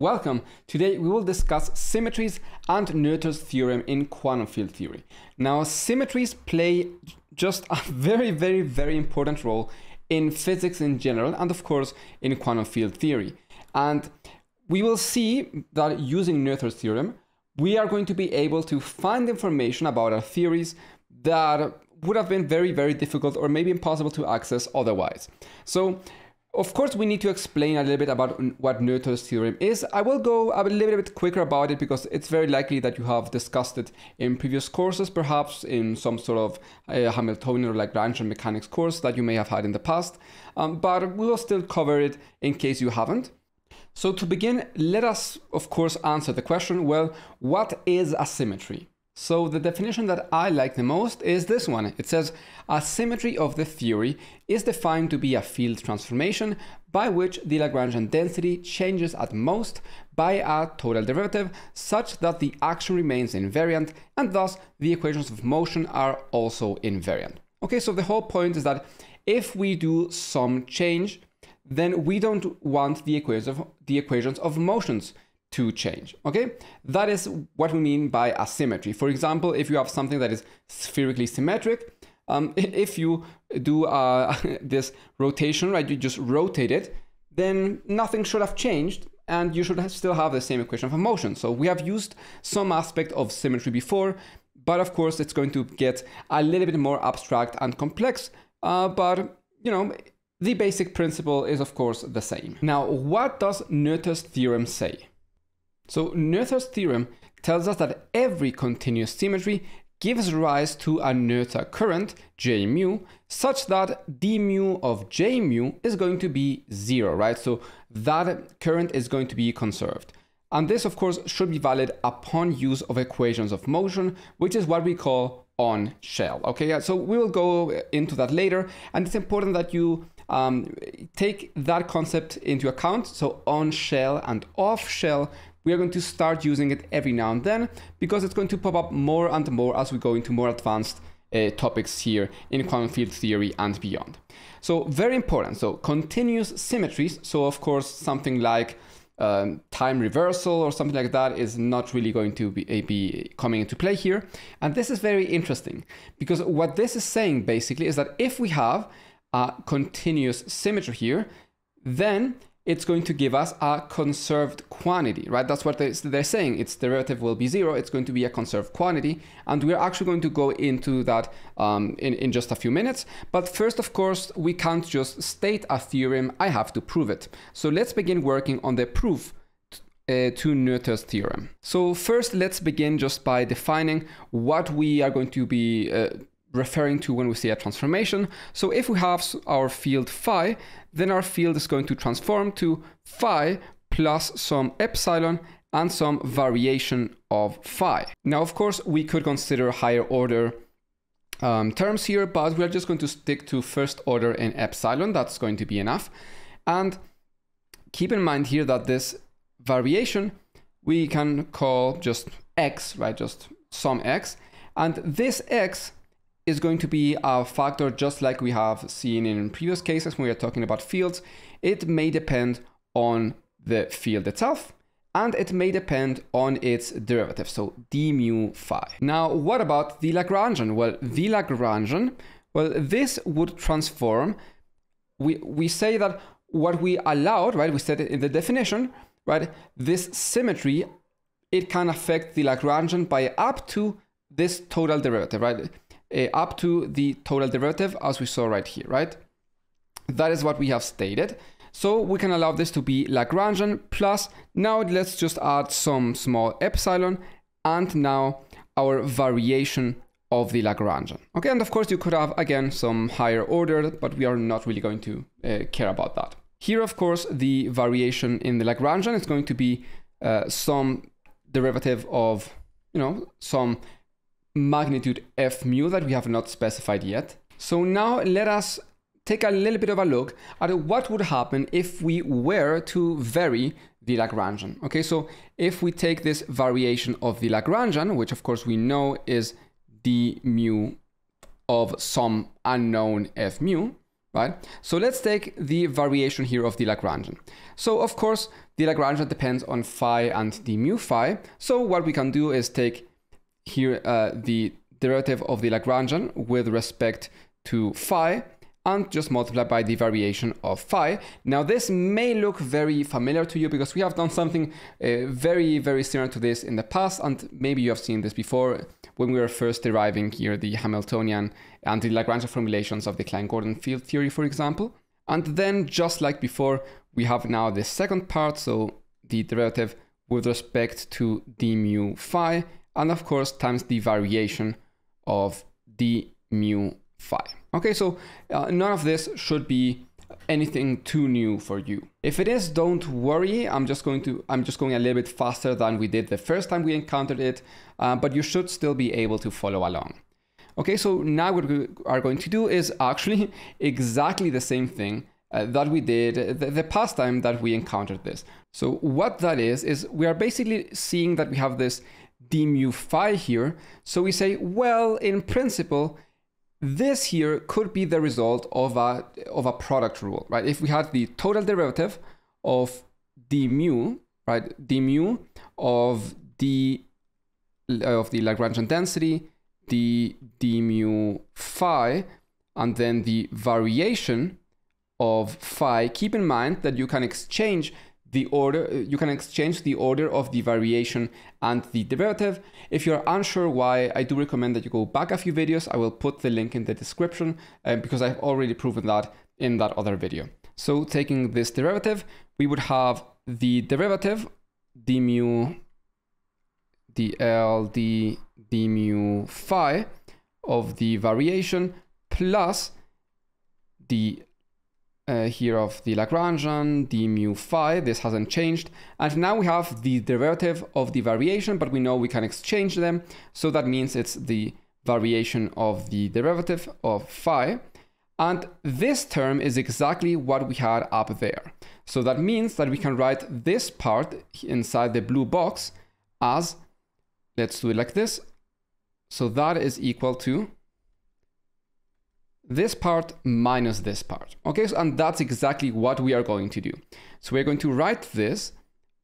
Welcome! Today we will discuss symmetries and Noether's theorem in quantum field theory. Now, symmetries play just a very important role in physics in general and of course in quantum field theory. And we will see that using Noether's theorem, we are going to be able to find information about our theories that would have been very difficult or maybe impossible to access otherwise. So, of course, we need to explain a little bit about what Noether's theorem is. I will go a little bit quicker about it because it's very likely that you have discussed it in previous courses, perhaps in some sort of Hamiltonian or Lagrangian mechanics course that you may have had in the past, but we will still cover it in case you haven't. So to begin, let us, of course, answer the question, well, what is a symmetry? So the definition that I like the most is this one. It says, a symmetry of the theory is defined to be a field transformation by which the Lagrangian density changes at most by a total derivative such that the action remains invariant and thus the equations of motion are also invariant. Okay, so the whole point is that if we do some change, then we don't want the equations of motions to change, okay? That is what we mean by a symmetry. For example, if you have something that is spherically symmetric, if you do this rotation, right, you just rotate it, then nothing should have changed and you should still have the same equation of motion. So we have used some aspect of symmetry before, but of course it's going to get a little bit more abstract and complex, but you know, the basic principle is of course the same. Now, what does Noether's theorem say? So Noether's theorem tells us that every continuous symmetry gives rise to a Noether current, J mu, such that d mu of J mu is going to be zero, right? So that current is going to be conserved. And this, of course, should be valid upon use of equations of motion, which is what we call on-shell, okay? So we will go into that later, and it's important that you take that concept into account. So on-shell and off-shell, we are going to start using it every now and then because it's going to pop up more and more as we go into more advanced topics here in quantum field theory and beyond. So very important. So continuous symmetries. So of course, something like time reversal or something like that is not really going to be coming into play here. And this is very interesting because what this is saying basically is that if we have a continuous symmetry here, then it's going to give us a conserved quantity, right? That's what they're saying. Its derivative will be zero. It's going to be a conserved quantity. And we're actually going to go into that in just a few minutes. But first, of course, we can't just state a theorem. I have to prove it. So let's begin working on the proof to Noether's theorem. So first, let's begin just by defining what we are going to be referring to when we say a transformation. So if we have our field phi, then our field is going to transform to phi plus some epsilon and some variation of phi. Now, of course, we could consider higher order terms here, but we're just going to stick to first order and epsilon. That's going to be enough. And keep in mind here that this variation, we can call just x, right? Just some x. And this x is going to be a factor just like we have seen in previous cases when we are talking about fields. It may depend on the field itself and it may depend on its derivative, so d mu phi. Now, what about the Lagrangian? Well, the Lagrangian, well, this would transform. We say that what we allowed, right, we said it in the definition, right, this symmetry, it can affect the Lagrangian by up to this total derivative, right? Up to the total derivative as we saw right here, right? That is what we have stated. So we can allow this to be Lagrangian plus, now let's just add some small epsilon and now our variation of the Lagrangian. Okay, and of course you could have again some higher order, but we are not really going to care about that. Here, of course, the variation in the Lagrangian is going to be some derivative of, you know, some magnitude f mu that we have not specified yet. So now let us take a little bit of a look at what would happen if we were to vary the Lagrangian. Okay, so if we take this variation of the Lagrangian, which of course we know is d mu of some unknown f mu, right? So let's take the variation here of the Lagrangian. So of course the Lagrangian depends on phi and the mu phi. So what we can do is take here the derivative of the Lagrangian with respect to phi and just multiply by the variation of phi. Now this may look very familiar to you because we have done something very, very similar to this in the past, and maybe you have seen this before when we were first deriving here the Hamiltonian and the Lagrangian formulations of the Klein-Gordon field theory, for example. And then just like before, we have now the second part, so the derivative with respect to d mu phi, and of course times the variation of d mu phi. Okay, so none of this should be anything too new for you. If it is, don't worry. I'm just going a little bit faster than we did the first time we encountered it, but you should still be able to follow along. Okay, so now what we are going to do is actually exactly the same thing that we did the past time that we encountered this. So what that is we are basically seeing that we have this d mu phi here. So we say, well, in principle, this here could be the result of a product rule, right? If we had the total derivative of d mu, right, d mu of the Lagrangian density, the d mu phi, and then the variation of phi. Keep in mind that you can exchange the order, of the variation and the derivative. If you're unsure why, I do recommend that you go back a few videos. I will put the link in the description because I've already proven that in that other video. So taking this derivative, we would have the derivative d mu dl d mu phi of the variation plus the here of the Lagrangian d mu phi. This hasn't changed, and now we have the derivative of the variation, but we know we can exchange them, so that means it's the variation of the derivative of phi, and this term is exactly what we had up there. So that means that we can write this part inside the blue box as, let's do it like this, so that is equal to this part minus this part. Okay, so, and that's exactly what we are going to do. So we're going to write this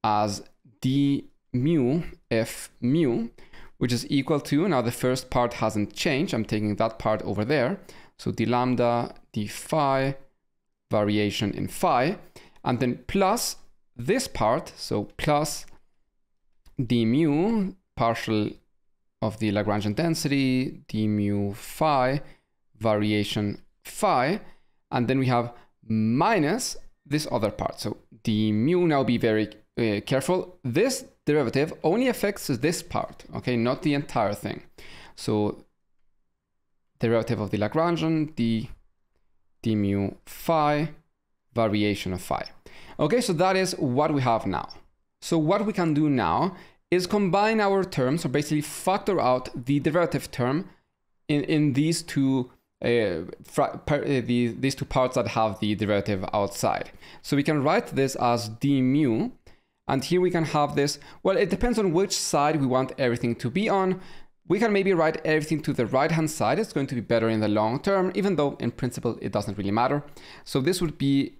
as d mu f mu, which is equal to, now the first part hasn't changed, I'm taking that part over there, so d lambda d phi, variation in phi, and then plus this part, so plus d mu partial of the Lagrangian density d mu phi, variation phi, and then we have minus this other part, so d mu. Now be very careful, this derivative only affects this part, okay, not the entire thing. So derivative of the Lagrangian d mu phi, variation of phi. Okay, so that is what we have now. So what we can do now is combine our terms, so basically factor out the derivative term in these two these two parts that have the derivative outside. So we can write this as d mu, and here we can have this, well, it depends on which side we want everything to be on. We can maybe write everything to the right hand side, it's going to be better in the long term, even though in principle it doesn't really matter. So this would be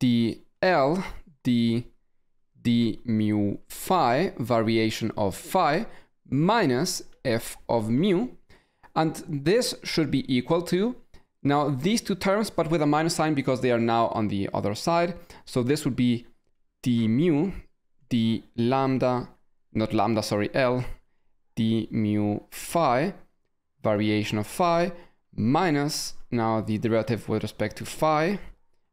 dl d mu phi, variation of phi, minus f of mu, and this should be equal to, now these two terms, but with a minus sign because they are now on the other side. So this would be d mu, d lambda, not lambda, sorry, L, d mu phi, variation of phi, minus now the derivative with respect to phi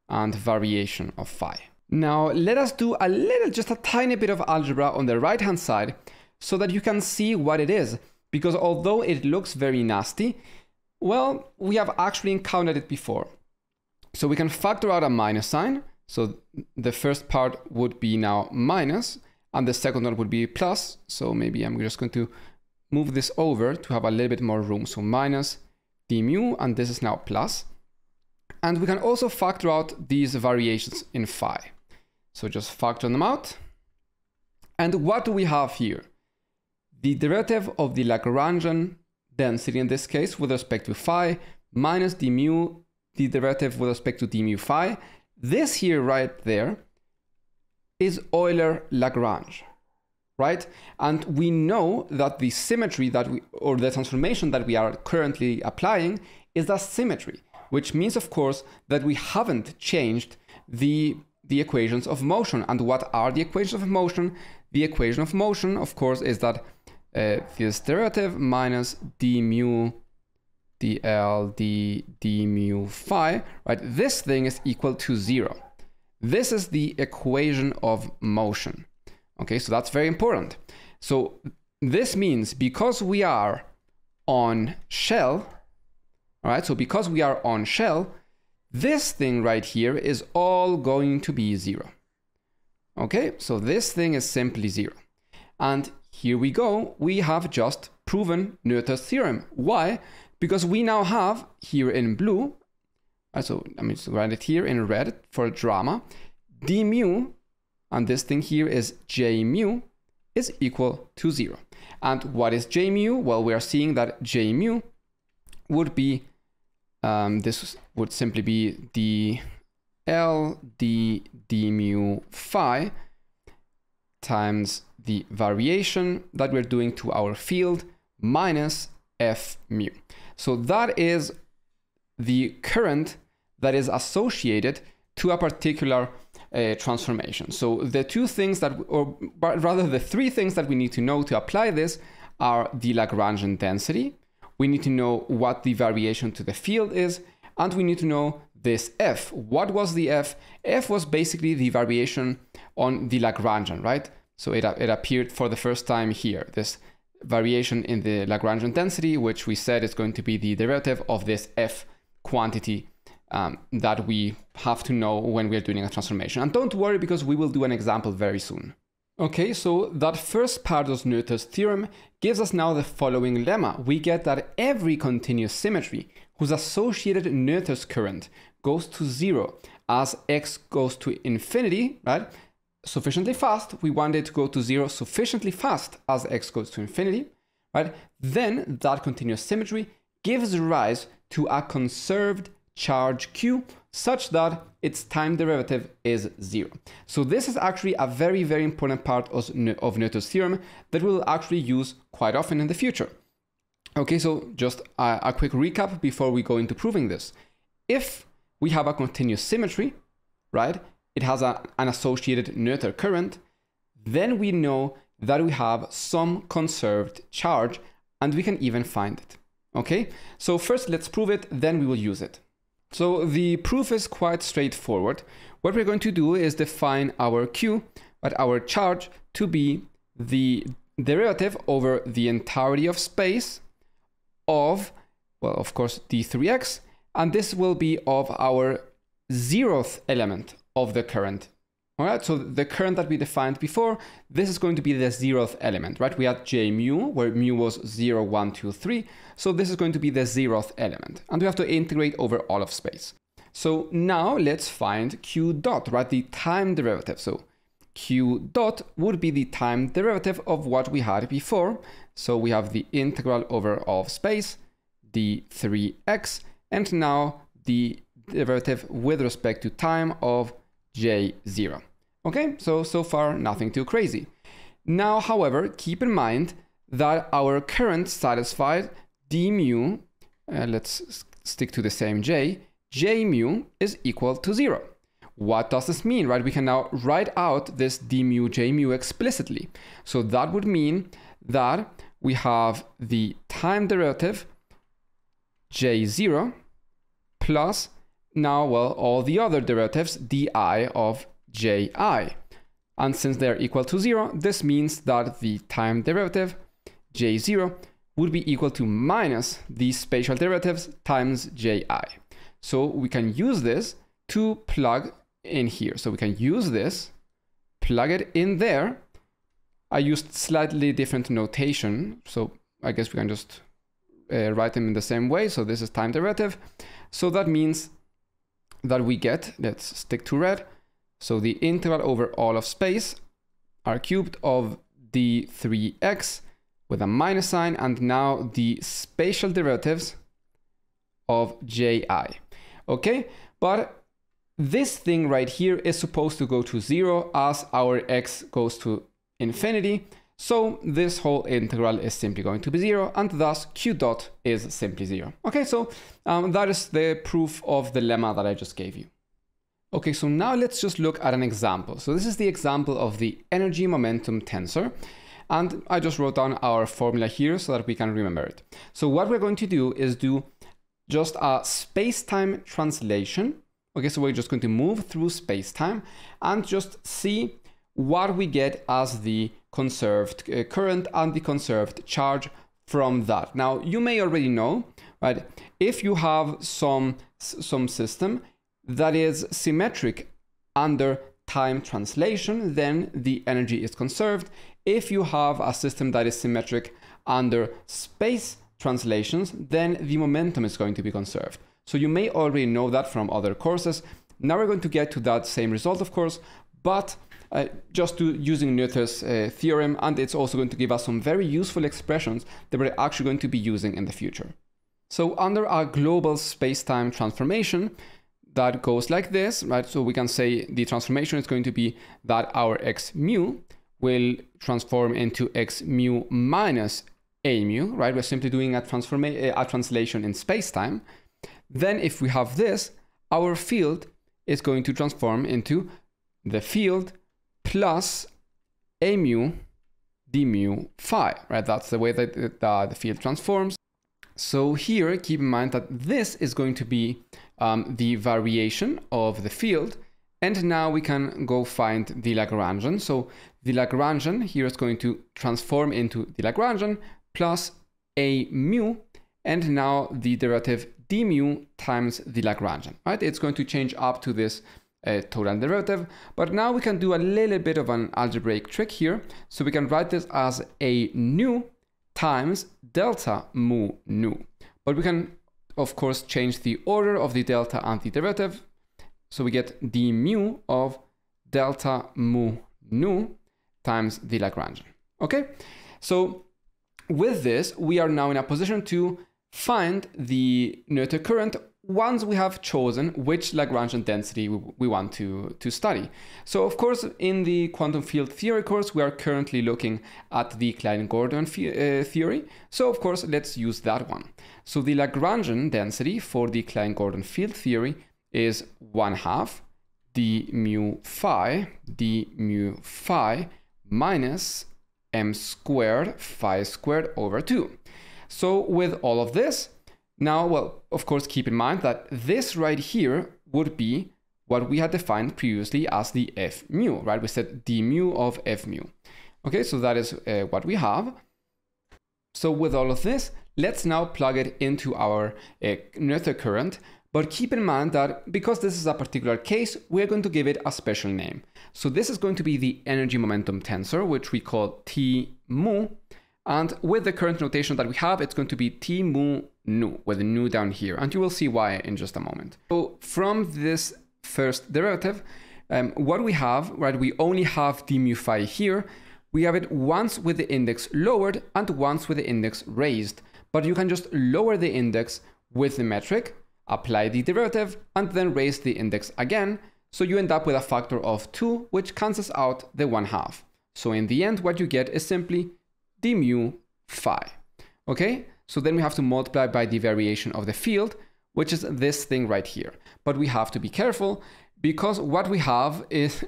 and variation of phi. Now let us do a little, just a tiny bit of algebra on the right-hand side so that you can see what it is. Because although it looks very nasty, well, we have actually encountered it before. So we can factor out a minus sign. So the first part would be now minus, and the second one would be plus. So maybe I'm just going to move this over to have a little bit more room. So minus d mu, and this is now plus. And we can also factor out these variations in phi. So just factor them out. And what do we have here? The derivative of the Lagrangian density, in this case, with respect to phi, minus d mu, the derivative with respect to d mu phi. This here right there is Euler-Lagrange, right? And we know that the symmetry that we, or the transformation that we are currently applying is that symmetry, which means, of course, that we haven't changed the equations of motion. And what are the equations of motion? The equation of motion, of course, is that this derivative minus d mu dl d mu phi, right? This thing is equal to 0. This is the equation of motion. Okay, so that's very important. So this means because we are on shell, all right, so because we are on shell, this thing right here is all going to be 0. Okay, so this thing is simply 0. And here we go, we have just proven Noether's theorem. Why? Because we now have here in blue, so let me just write it here in red for drama, d mu, and this thing here is j mu, is equal to 0. And what is j mu? Well, we are seeing that j mu would be, this would simply be dl d d mu phi times the variation that we're doing to our field minus f mu. So that is the current that is associated to a particular transformation. So the two things that, or rather the three things that we need to know to apply this are the Lagrangian density, we need to know what the variation to the field is, and we need to know this f. What was the f? F was basically the variation on the Lagrangian, right? So it appeared for the first time here, this variation in the Lagrangian density, which we said is going to be the derivative of this f quantity that we have to know when we're doing a transformation. And don't worry, because we will do an example very soon. Okay, so that first part of Noether's theorem gives us now the following lemma. We get that every continuous symmetry whose associated Noether's current goes to 0 as x goes to infinity, right? Sufficiently fast, we want it to go to 0 sufficiently fast as x goes to infinity, right? Then that continuous symmetry gives rise to a conserved charge q such that its time derivative is 0. So this is actually a very, very important part of Noether's theorem that we'll actually use quite often in the future. Okay, so just a quick recap before we go into proving this. If we have a continuous symmetry, right? It has an associated Noether current, then we know that we have some conserved charge, and we can even find it. Okay, so first let's prove it, then we will use it. So the proof is quite straightforward. What we're going to do is define our q, but our charge, to be the derivative over the entirety of space of, well, of course, d3x, and this will be of our 0th element of the current. All right, so the current that we defined before, this is going to be the 0th element, right? We had j mu, where mu was 0, 1, 2, 3. So this is going to be the 0th element. And we have to integrate over all of space. So now let's find q dot, right? The time derivative. So q dot would be the time derivative of what we had before. So we have the integral over all of space, d3x, and now the derivative with respect to time of j0. Okay, so far nothing too crazy. Now, however, keep in mind that our current satisfied d mu, let's stick to the same j mu is equal to 0. What does this mean, right? We can now write out this d mu j mu explicitly. So that would mean that we have the time derivative j0 plus now, well, all the other derivatives, di of ji. And since they're equal to 0, this means that the time derivative, j0, would be equal to minus the spatial derivatives times ji. So we can use this to plug in here. So we can use this, plug it in there. I used slightly different notation, so I guess we can just write them in the same way. So this is time derivative. So that means that we get, let's stick to red, so the integral over all of space, r cubed of d3x with a minus sign, and now the spatial derivatives of ji. Okay, but this thing right here is supposed to go to zero as our x goes to infinity. So this whole integral is simply going to be zero, and thus q dot is simply zero. Okay, so that is the proof of the lemma that I just gave you. Okay, so now let's just look at an example. So this is the example of the energy momentum tensor. And I just wrote down our formula here so that we can remember it. So what we're going to do is do just a space-time translation. Okay, so we're just going to move through space-time and just see what we get as the conserved current and the conserved charge from that. Now, you may already know, right? If you have some system that is symmetric under time translation, then the energy is conserved. If you have a system that is symmetric under space translations, then the momentum is going to be conserved. So you may already know that from other courses. Now we're going to get to that same result, of course, but just using Noether's theorem, and it's also going to give us some very useful expressions that we're actually going to be using in the future. So under our global space-time transformation, that goes like this, right? So we can say the transformation is going to be that our x mu will transform into x mu minus a mu, right? We're simply doing a translation in space-time. Then if we have this, our field is going to transform into the field plus a mu d mu phi, right? That's the way that the field transforms. So here, keep in mind that this is going to be the variation of the field. And now we can go find the Lagrangian. So the Lagrangian here is going to transform into the Lagrangian plus a mu, and now the derivative d mu times the Lagrangian, right? It's going to change up to this total derivative, but now we can do a little bit of an algebraic trick here. So we can write this as a nu times delta mu nu, but we can of course change the order of the delta and the derivative. So we get d mu of delta mu nu times the Lagrangian. Okay, so with this, we are now in a position to find the Noether current once we have chosen which Lagrangian density we want to study. So of course, in the quantum field theory course, we are currently looking at the Klein-Gordon theory. So of course, let's use that one. So the Lagrangian density for the Klein-Gordon field theory is 1/2 d mu phi minus m squared phi squared over 2. So with all of this, now, well, of course, keep in mind that this right here would be what we had defined previously as the f mu, right? We said d mu of f mu. Okay, so that is what we have. So with all of this, let's now plug it into our Noether current. But keep in mind that because this is a particular case, we're going to give it a special name. So this is going to be the energy momentum tensor, which we call T mu. And with the current notation that we have, it's going to be T mu nu, with the nu down here. And you will see why in just a moment. So from this first derivative, what we have, right, we only have d mu phi here. We have it once with the index lowered and once with the index raised. But you can just lower the index with the metric, apply the derivative, and then raise the index again. So you end up with a factor of 2, which cancels out the 1/2. So in the end, what you get is simply d mu phi. Okay, so then we have to multiply by the variation of the field, which is this thing right here. But we have to be careful, because what we have is,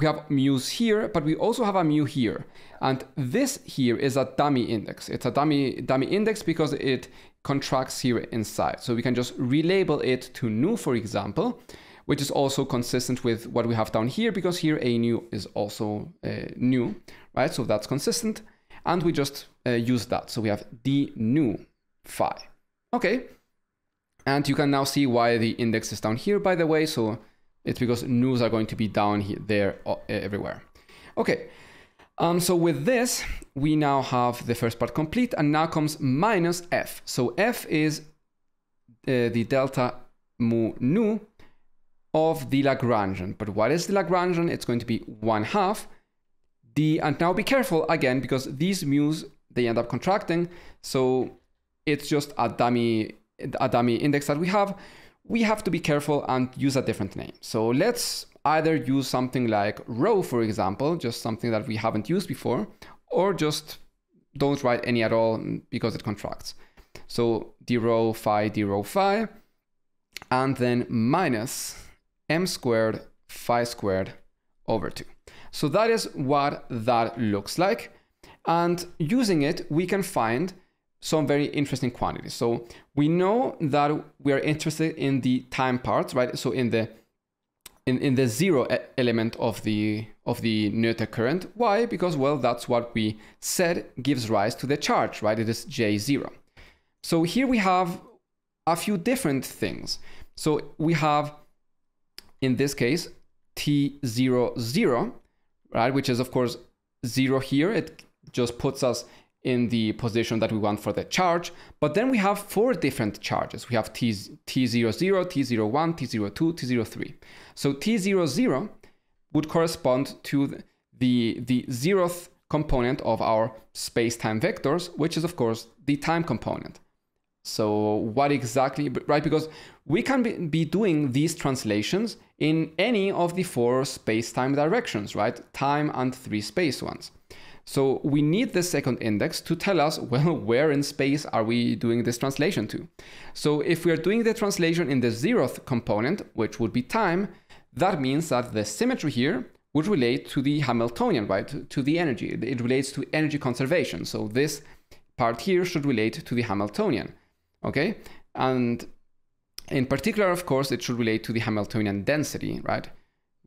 we have mu's here, but we also have a mu here. And this here is a dummy index. It's a dummy index because it contracts here inside. So we can just relabel it to nu, for example, which is also consistent with what we have down here, because here a nu is also nu, right? So that's consistent. And we just use that. So we have d nu phi. Okay. And you can now see why the index is down here, by the way. So it's because nu's are going to be down here, there, everywhere. Okay. So with this, we now have the first part complete, and now comes minus f. So f is the delta mu nu of the Lagrangian. But what is the Lagrangian? It's going to be 1/2 d, and now be careful again, because these mu's, they end up contracting. So it's just a dummy index that we have, we have to be careful and use a different name. So let's either use something like rho, for example, just something that we haven't used before, or just don't write any at all because it contracts. So d rho phi, and then minus m squared phi squared over 2. So that is what that looks like. And using it, we can find some very interesting quantities. So we know that we are interested in the time part, right? So in the zero element of the Noether current. Why? Because, well, that's what we said gives rise to the charge, right? It is J0. So here we have a few different things. So we have, in this case, T0, 0, right? Which is, of course, 0 here. It just puts us in the position that we want for the charge. But then we have 4 different charges. We have T00, T01, T02, T03. So T00 would correspond to the zeroth component of our space-time vectors, which is, of course, the time component. So what exactly, right? Because we can be doing these translations in any of the 4 space-time directions, right? Time and 3 space ones. So we need the second index to tell us, well, where in space are we doing this translation to? So if we are doing the translation in the zeroth component, which would be time, that means that the symmetry here would relate to the Hamiltonian, right? To the energy. It relates to energy conservation. So this part here should relate to the Hamiltonian, okay? And in particular, of course, it should relate to the Hamiltonian density, right?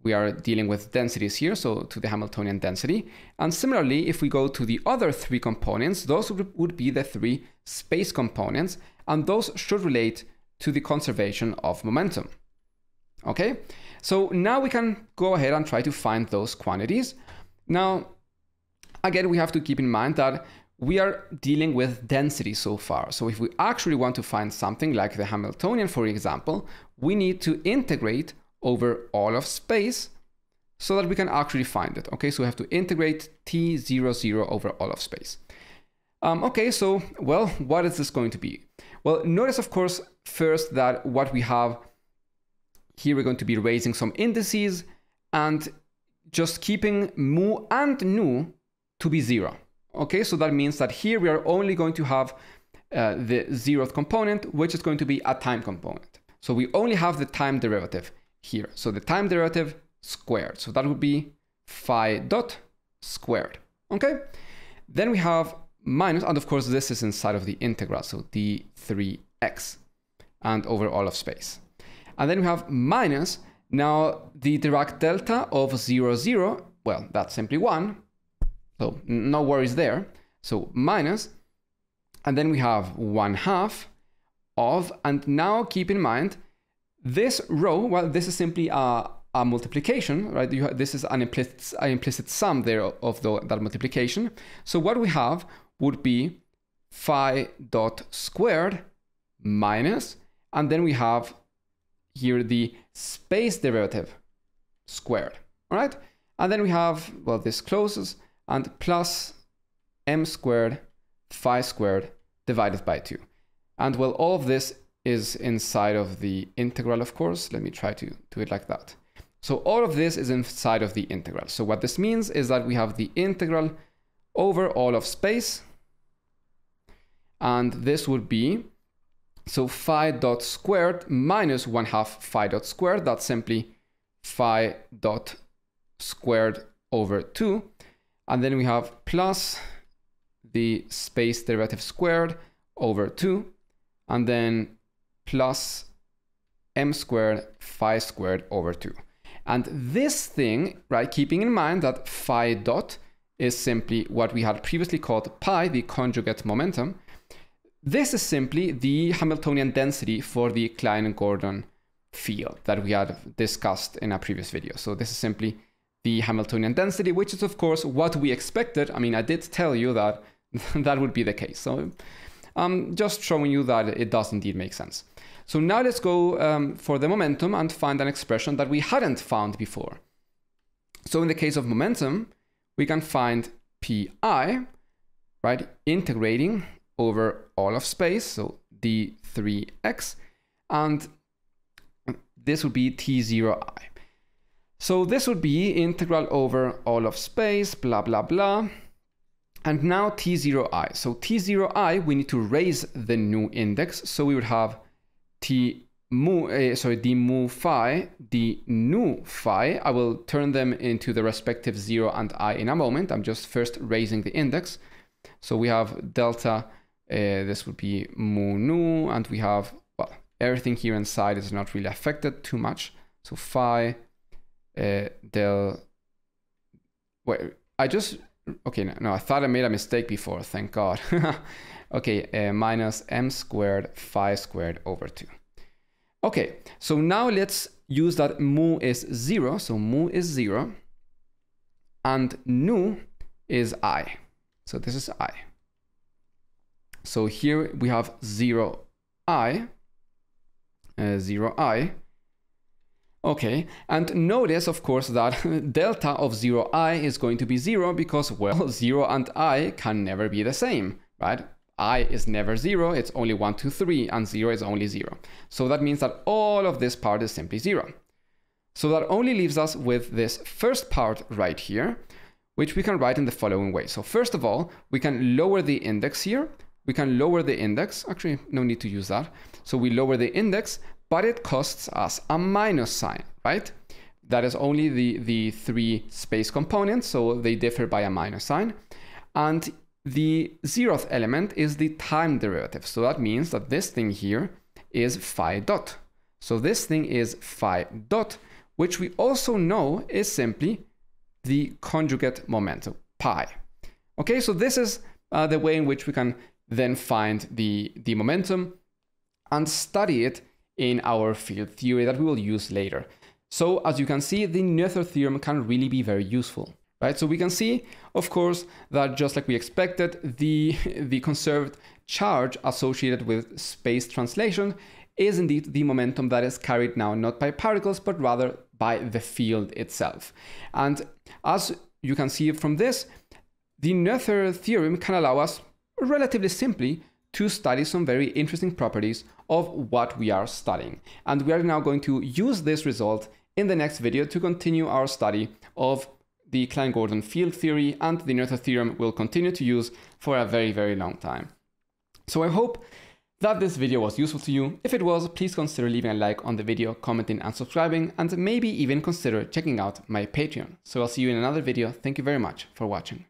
We are dealing with densities here, so to the Hamiltonian density. And similarly, if we go to the other 3 components, those would be the 3 space components, and those should relate to the conservation of momentum. Okay, so now we can go ahead and try to find those quantities. Now, again, we have to keep in mind that we are dealing with density so far. So if we actually want to find something like the Hamiltonian, for example, we need to integrate over all of space so that we can actually find it. Okay, so we have to integrate T00 over all of space. Okay, so, well, what is this going to be? Well, notice, of course, first that what we have here, we're going to be raising some indices and just keeping mu and nu to be 0. Okay, so that means that here we are only going to have the zeroth component, which is going to be a time component. So we only have the time derivative here. So the time derivative squared. So that would be phi dot squared. Okay. Then we have minus, and of course this is inside of the integral. So d3x and over all of space. And then we have minus. Now the Dirac delta of 0, 0. Well, that's simply 1. So no worries there. So minus. And then we have 1/2 of, and now keep in mind, this row, well, this is simply a multiplication, right? This is an implicit sum there of that multiplication. So what we have would be phi dot squared minus, and then we have here the space derivative squared, all right? And then we have, well, this closes, and plus m squared phi squared divided by 2. And, well, all of this is inside of the integral, of course. Let me try to do it like that. So all of this is inside of the integral. So what this means is that we have the integral over all of space. And this would be, so phi dot squared minus 1/2 phi dot squared. That's simply phi dot squared over 2. And then we have plus the space derivative squared over 2. And then plus m squared phi squared over 2. And this thing, right, keeping in mind that phi dot is simply what we had previously called pi, the conjugate momentum. This is simply the Hamiltonian density for the Klein-Gordon field that we had discussed in a previous video. So this is simply the Hamiltonian density, which is, of course, what we expected. I mean, I did tell you that that would be the case. So just showing you that it does indeed make sense. So now let's go for the momentum and find an expression that we hadn't found before. So in the case of momentum, we can find pi, right, integrating over all of space, so d3x, and This would be T0i. So this would be integral over all of space, blah, blah, blah. And now T0i. So T0i, we need to raise the new index. So we would have d mu phi, d nu phi. I will turn them into the respective 0 and I in a moment. I'm just first raising the index. So we have delta, this would be mu nu, and we have, well, everything here inside is not really affected too much. So phi, I thought I made a mistake before, thank God. Okay, minus m squared phi squared over 2. Okay, so now let's use that mu is 0, so mu is 0, and nu is I. So this is I. So here we have 0i. Okay, and notice, of course, that delta of 0i is going to be 0 because, well, 0 and I can never be the same, right? I is never 0, it's only 1, 2, 3, and 0 is only 0. So that means that all of this part is simply 0. So that only leaves us with this first part right here, which we can write in the following way. So first of all, we can lower the index here. We can lower the index. Actually, no need to use that. So we lower the index, but it costs us a minus sign, right? That is only the three space components, so they differ by a minus sign. And the zeroth element is the time derivative. So that means that this thing here is phi dot. So this thing is phi dot, which we also know is simply the conjugate momentum, pi. Okay, so this is the way in which we can then find the momentum and study it in our field theory that we will use later. So as you can see, the Noether theorem can really be very useful, right? So we can see, of course, that just like we expected, the conserved charge associated with space translation is indeed the momentum that is carried now not by particles, but rather by the field itself. And as you can see from this, the Noether theorem can allow us relatively simply to study some very interesting properties of what we are studying. And we are now going to use this result in the next video to continue our study of the Klein-Gordon field theory, and the Noether theorem will continue to use for a very, very long time. So I hope that this video was useful to you. If it was, please consider leaving a like on the video, commenting and subscribing, and maybe even consider checking out my Patreon. So I'll see you in another video. Thank you very much for watching.